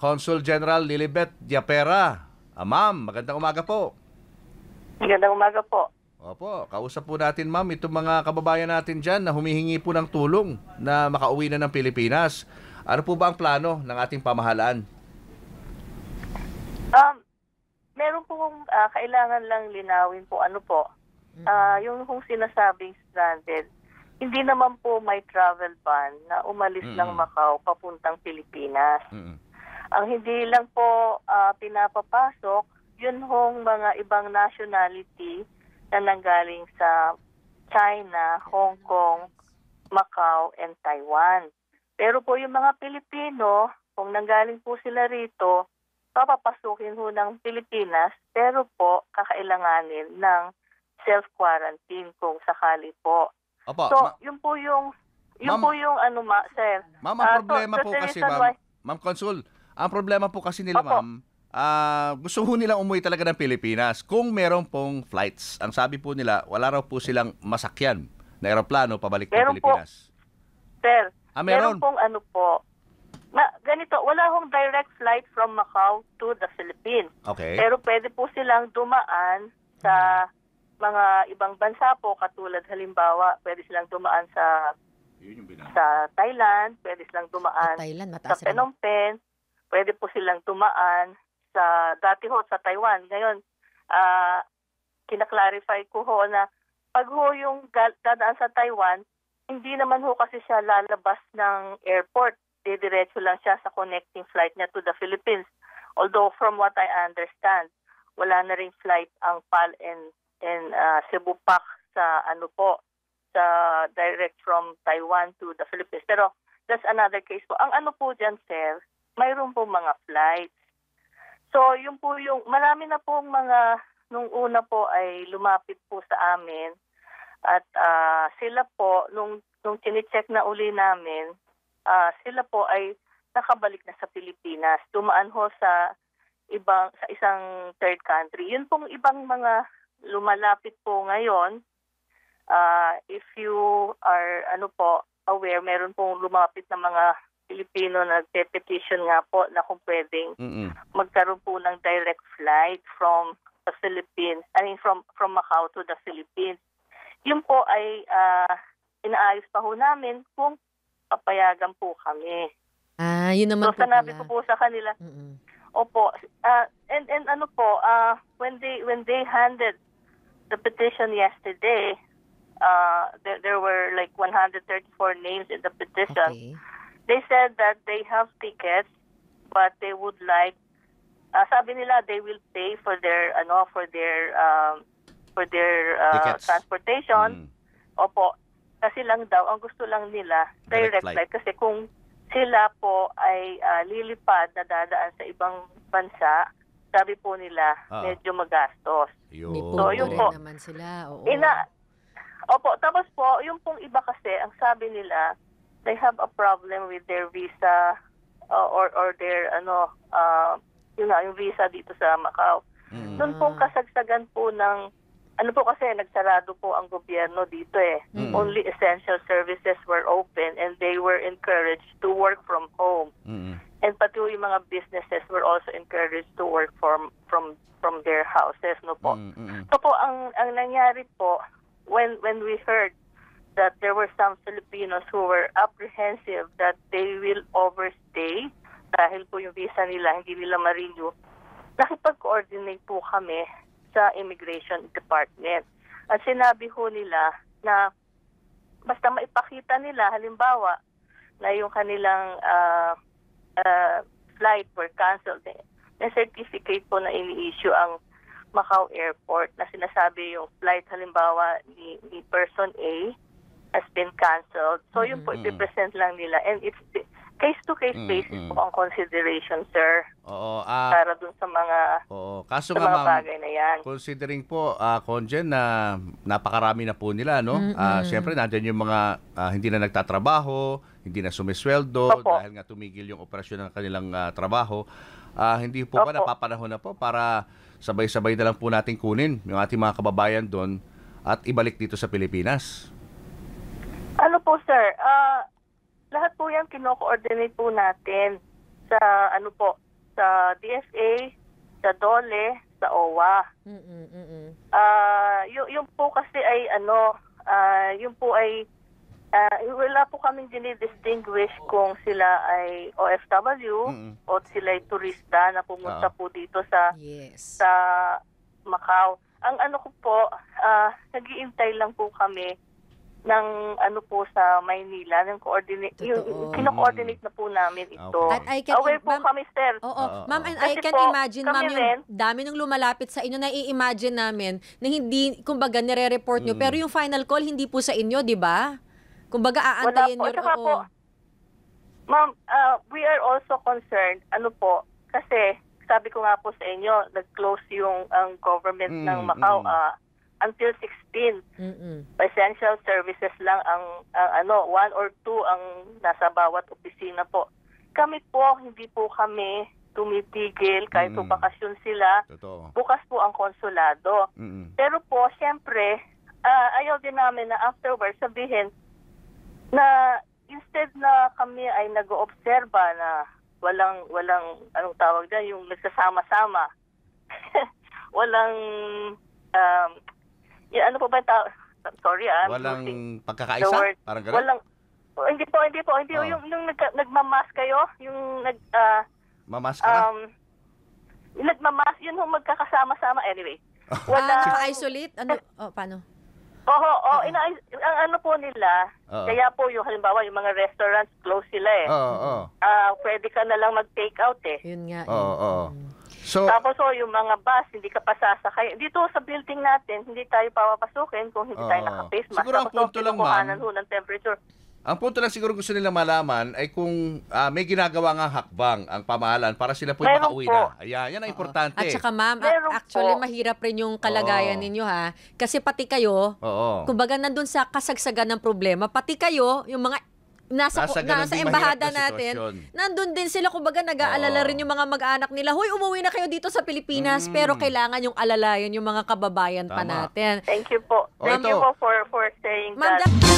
Consul General Lilibet Diapera. Ma'am, magandang umaga po. Magandang umaga po. Opo, kausap po natin ma'am itong mga kababayan natin dyan na humihingi po ng tulong na makauwi na ng Pilipinas. Ano po ba ang plano ng ating pamahalaan? Meron pong kailangan lang linawin po ano po. Yung kung sinasabing stranded, hindi naman po may travel ban na umalis ng Macau papuntang Pilipinas. Ang hindi lang po pinapapasok, yun hong mga ibang nationality na nanggaling sa China, Hong Kong, Macau, and Taiwan. Pero po yung mga Pilipino, kung nanggaling po sila rito, papapasukin ho ng Pilipinas, pero po kakailanganin ng self-quarantine kung sakali po. Opo, so, yun po yung ano, sir. Ma'am, problema po kasi, ma'am. Ma'am Consul, ang problema po kasi nila, ma'am, gusto ho nilang umuwi talaga ng Pilipinas kung meron pong flights. Ang sabi po nila, wala raw po silang masakyan na aeroplano pabalik ng Pilipinas. Sir, meron pong ano po. Ganito, wala hong direct flight from Macau to the Philippines. Okay. Pero pwede po silang dumaan sa mga ibang bansa po. Katulad halimbawa, pwede silang dumaan sa Thailand, pwede silang dumaan sa Phnom Penh, pwede po silang dumaan sa dati ho, sa Taiwan. Ngayon, kinaklarify ko ho na pag ho yung dadaan sa Taiwan, hindi naman ho kasi siya lalabas ng airport. Didiretso lang siya sa connecting flight niya to the Philippines. Although from what I understand, wala na rin flight ang PAL and Cebu Pac sa ano po, sa direct from Taiwan to the Philippines. Pero that's another case po. Ang ano po dyan, sir, mayroon po mga flights. So, yun po yung, marami na pong mga, nung una po ay lumapit po sa amin at sila po, nung tinicheck na uli namin, sila po ay nakabalik na sa Pilipinas. Dumaan ho sa isang third country. Yun pong ibang mga lumalapit po ngayon, if you are ano po, aware, meron pong lumapit na mga Pilipino na petition nga po na kung pwedeng magkaroon po ng direct flight from the Philippines, from Macau to the Philippines. Yun po ay inaayos pa ho namin kung papayagan po kami. Yun naman so, po sanabi ko po sa kanila. Opo. And ano po, when they handed the petition yesterday, there were like 134 names in the petition. Okay. They said that they have tickets, but they would like. Sabi nila they will pay for their transportation. Opo, kasi lang daw ang gusto lang nila direct flight. Kasi kung sila po ay lilipad na dadaan sa ibang bansa, sabi po nila medyo magastos. So yun po. Naman sila. Oo. Opo, tapos po yung pong iba kasi ang sabi nila, they have a problem with their visa or their yung visa dito sa Macau. Noon pong kasagsagan po ng ano po kasi nagsarado po ang gobyerno dito eh. Only essential services were open and they were encouraged to work from home. And pati yung mga businesses were also encouraged to work from their houses, no po. So po ang nangyari po when we heard that there were some Filipinos who were apprehensive that they will overstay dahil po yung visa nila, hindi nila ma-renew. Nakipag-coordinate po kami sa Immigration Department. At sinabi ho nila na basta maipakita nila, halimbawa, na yung kanilang flight were canceled, na certificate po na ini-issue ang Macau Airport na sinasabi yung flight, halimbawa, ni person A, has been canceled. So yun po i-present lang nila and it's case-to-case basis po ang consideration, sir. Oo, para dun sa mga kaso sa mga bagay na yan. Considering po, Conjen, na napakarami na po nila, no? Siyempre, nandiyan yung mga hindi na nagtatrabaho, hindi na sumisweldo, dahil nga tumigil yung operasyon ng kanilang trabaho. Hindi po ba napapanahon na po para sabay-sabay na lang po natin kunin yung ating mga kababayan doon at ibalik dito sa Pilipinas? Ano po, sir? Lahat po yan kino-coordinate po natin. sa ano po, sa DFA, sa Dole, sa OWA. Yung po kasi ay ano, yung po ay wala po kaming dinidistinguish kung sila ay OFW o sila ay turista na pumunta po dito sa sa Macau. Ang ano ko po, nag-iintay lang po kami ng ano po sa Maynila, ng coordinate, kino-coordinate na po namin ito. At I can, aware po kami, sir. Oo. Ma'am, and I can imagine, ma'am, yung dami nung lumalapit sa inyo, nai-imagine namin na hindi, kumbaga, nire-report nyo. Pero yung final call, hindi po sa inyo, di ba? Kumbaga, aantayin nyo. Wala po. Ma'am, we are also concerned, ano po, kasi sabi ko nga po sa inyo, nag-close yung government ng Macau, until 16. Essential services lang ang ano, 1 or 2 ang nasa bawat opisina po. Kami po, hindi po kami tumitigil kahit po bakasyon sila. Totoo. Bukas po ang konsulado. Pero po, siyempre, ayaw din namin na afterwards sabihin na instead na kami ay nag-oobserba na walang anong tawag dyan, yung nagsasama-sama. Walang ano po ba yung tao? Sorry, walang pagkakaisa? Parang gano'n? Walang, hindi po. Hindi, yung nagmamask kayo, yung mamask ka yung nagmamask, yun yung magkakasama-sama. Anyway. Isolate? Ano? Paano? Ang ano po nila, kaya po yung halimbawa, yung mga restaurants, close sila eh. Pwede ka na lang mag-take out eh. Yun nga. So, tapos yung mga bus, hindi ka pasasakay. Dito sa building natin, hindi tayo papapasukin kung hindi tayo naka-face mask. Siguro ang punto lang, ma'am, ang punto lang siguro gusto nila malaman ay kung may ginagawa nga hakbang ang pamahalaan para sila po yung makauwi na. Ayan, yan ang importante. At saka, ma'am, actually mahirap rin yung kalagayan ninyo, ha? Kasi pati kayo, kumbaga nandun sa kasagsagan ng problema, pati kayo, yung mga nasa embahada natin, nandun din sila, kumbaga nag-aalala rin yung mga mag-anak nila, huy, umuwi na kayo dito sa Pilipinas, pero kailangan yung alalayan yung mga kababayan pa natin. Thank you po. Thank you po for saying that.